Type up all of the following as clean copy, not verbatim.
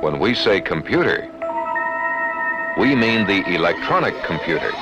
When we say computer, we mean the electronic computer.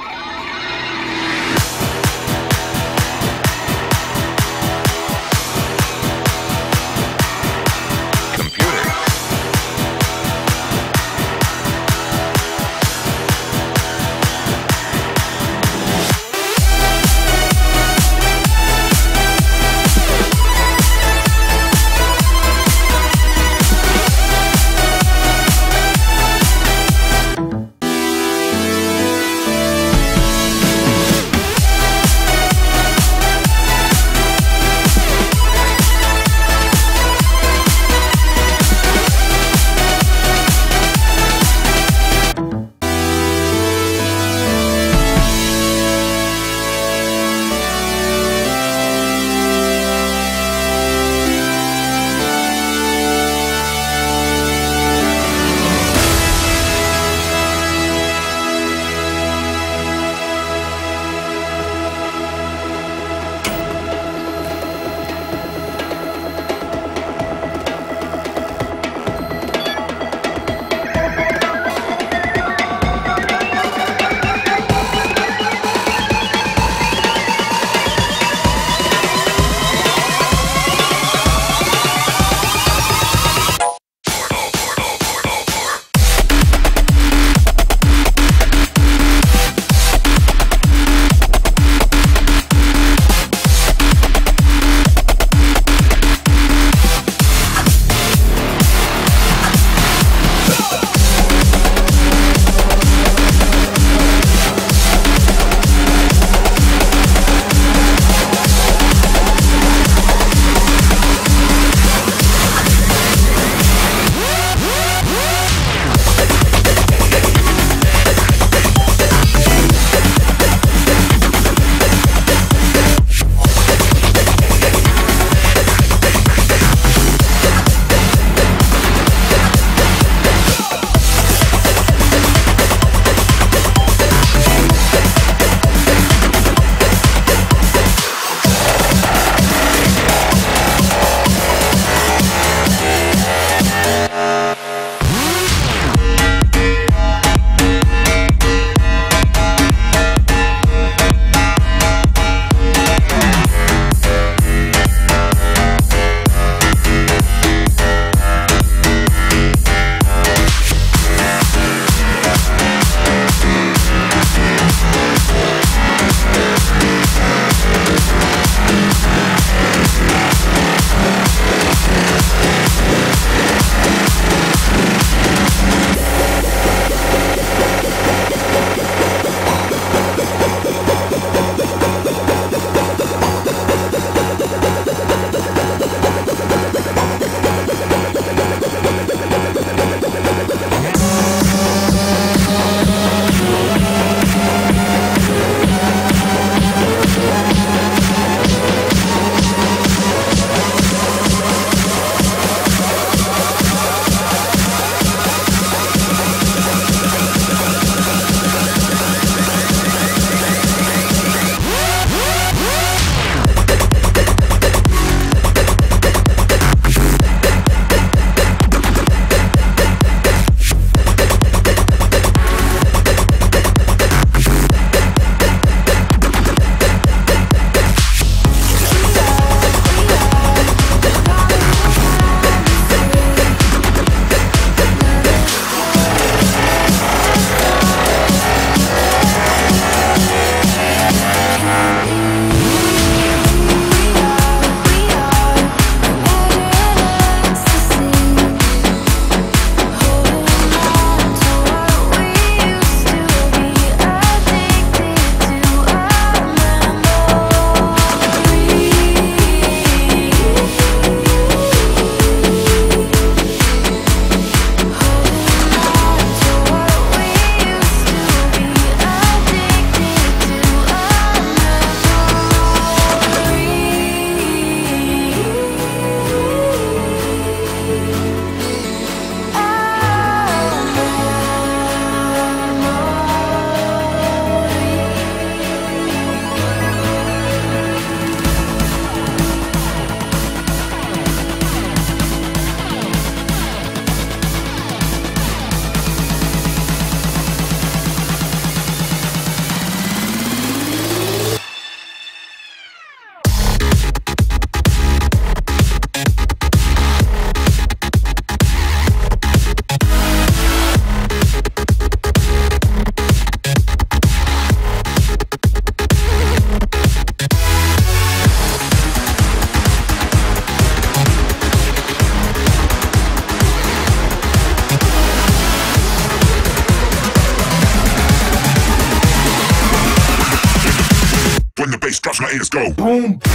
drops my ears go boom. We are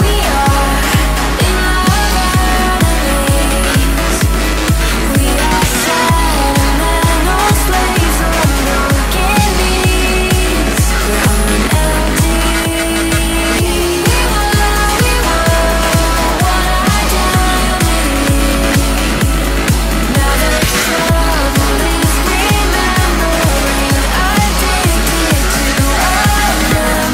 in love enemies. We are silent and all slaves of broken beats. We're on an empty. We were one-eyed enemies. Now the trouble is remembering. Addicted to our memories.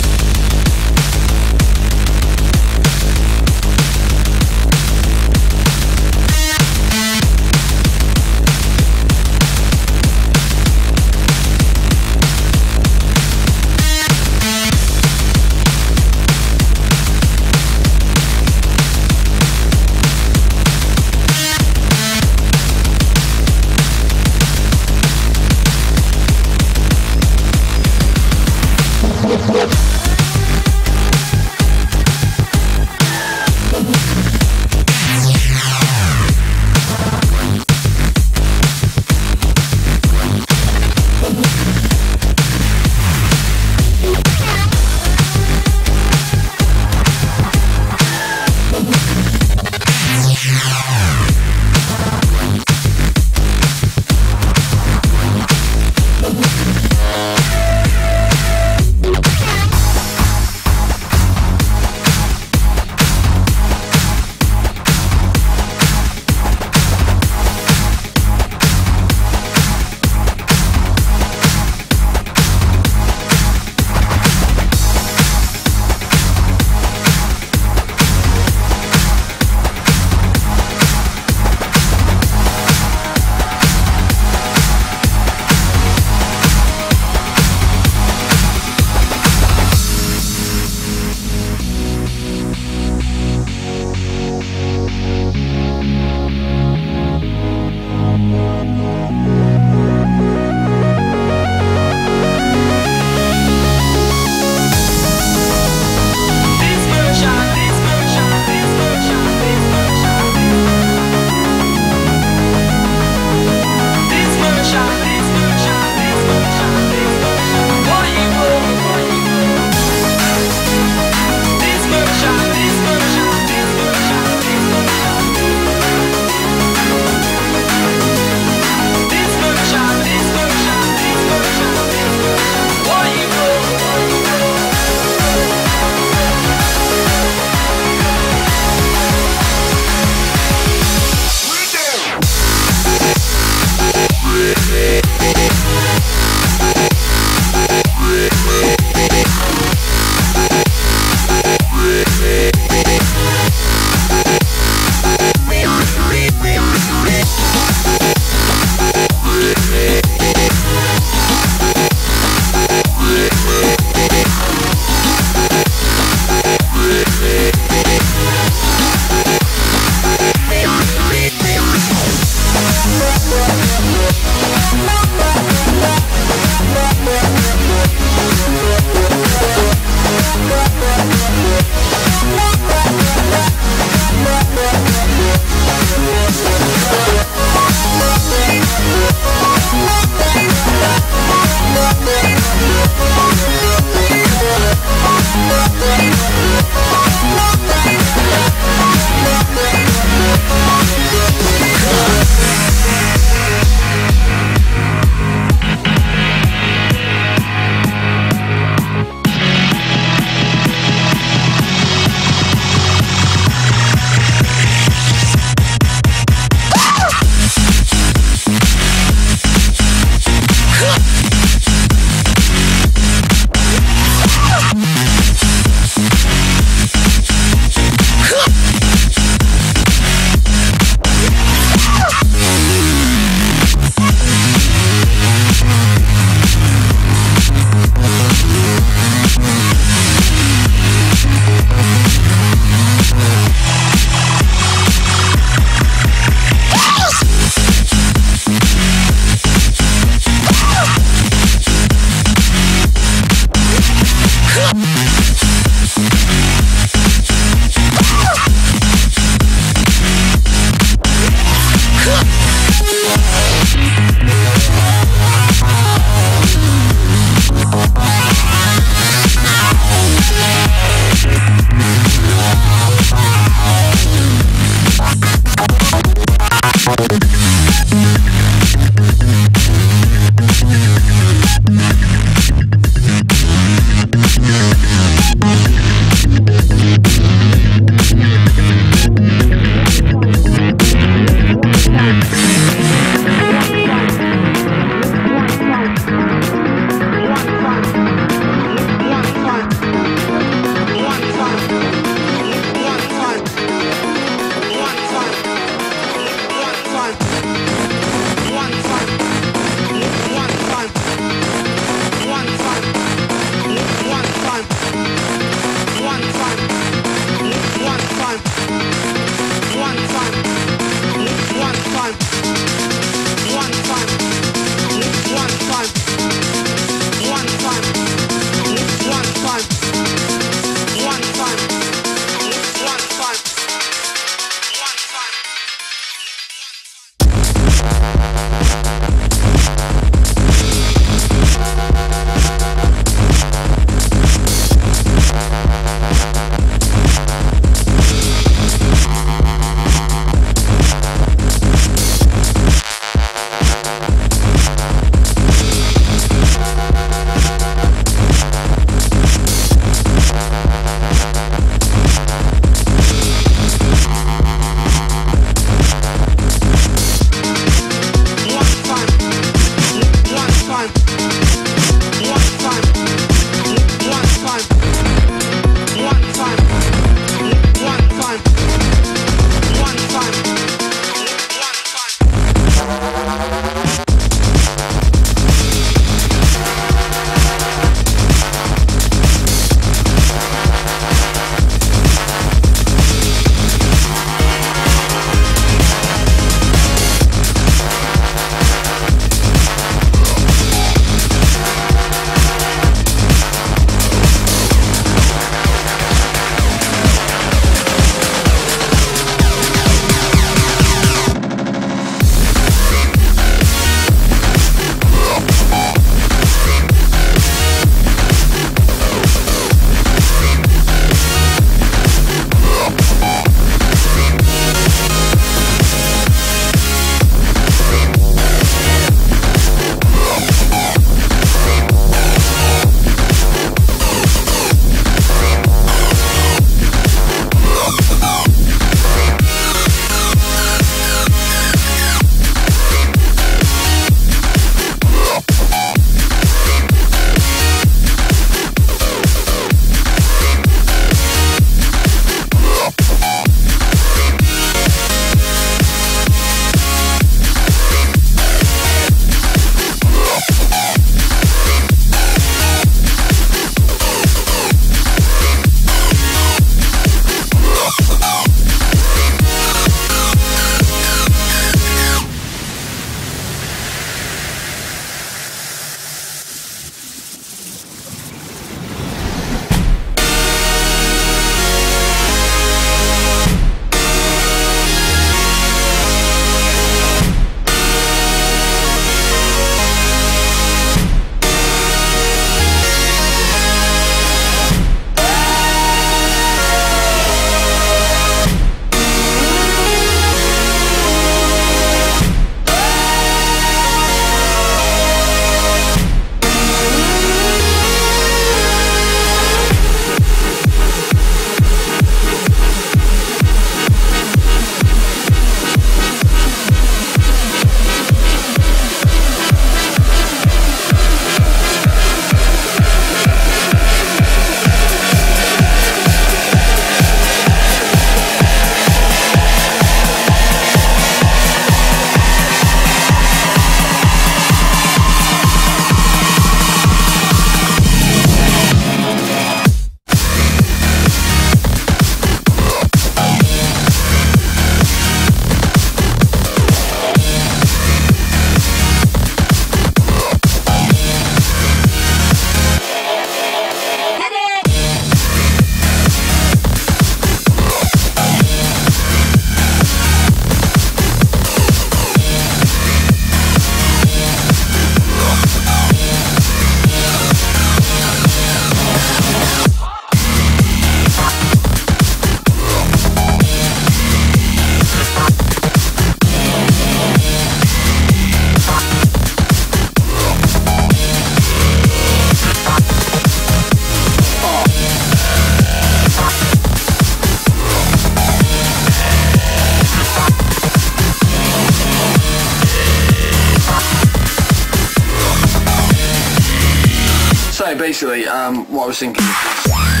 No, basically, what I was thinking was...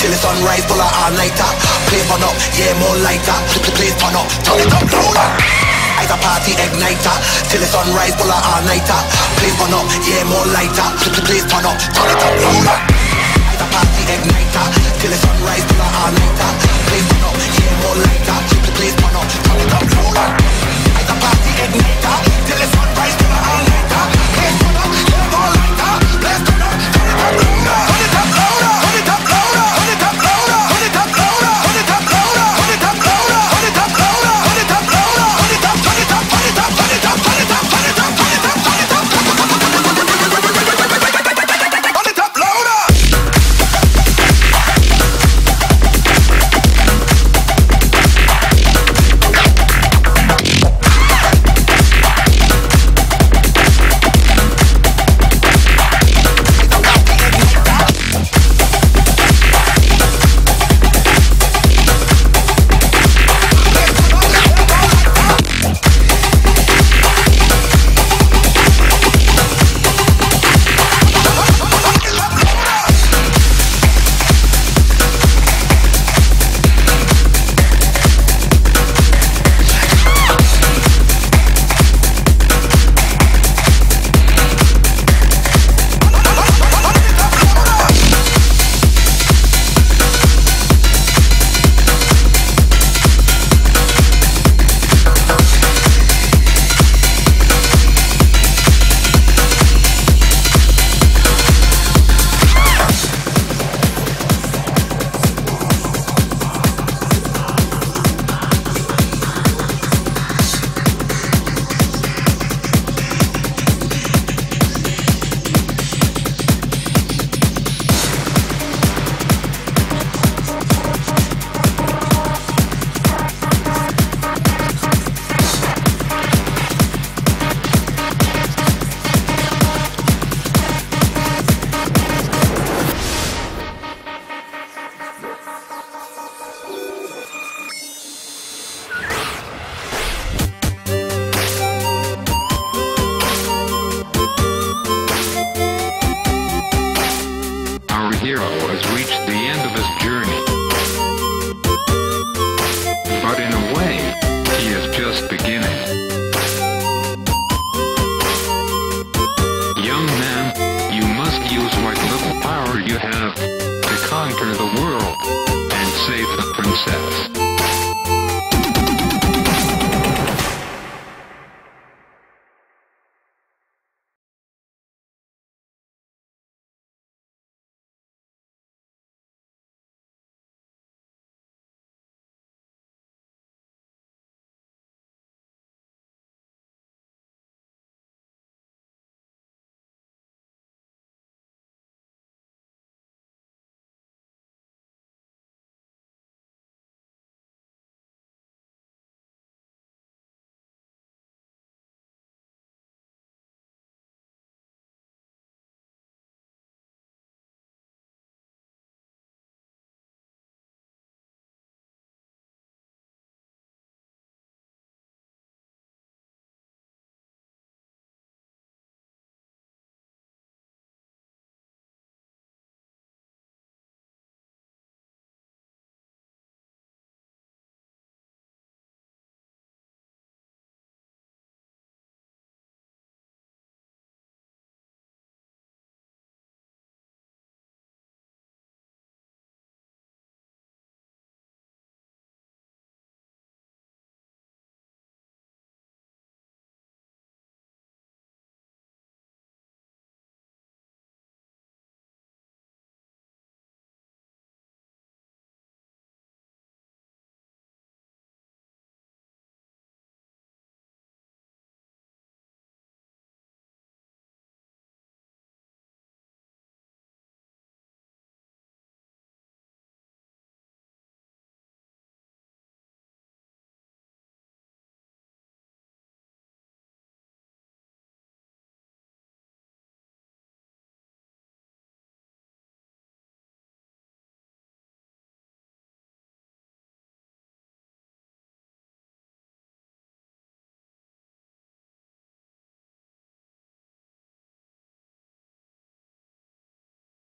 till it's sunrise, pull out our night up. Play fun up, yeah, more lighter. Play fun up, turn it up louder. It's a party igniter, till it's sunrise, pull out our night up. Play fun up, yeah, more lighter. Play fun up, turn it up louder. It's a party igniter, till it's sunrise, pull out our night up.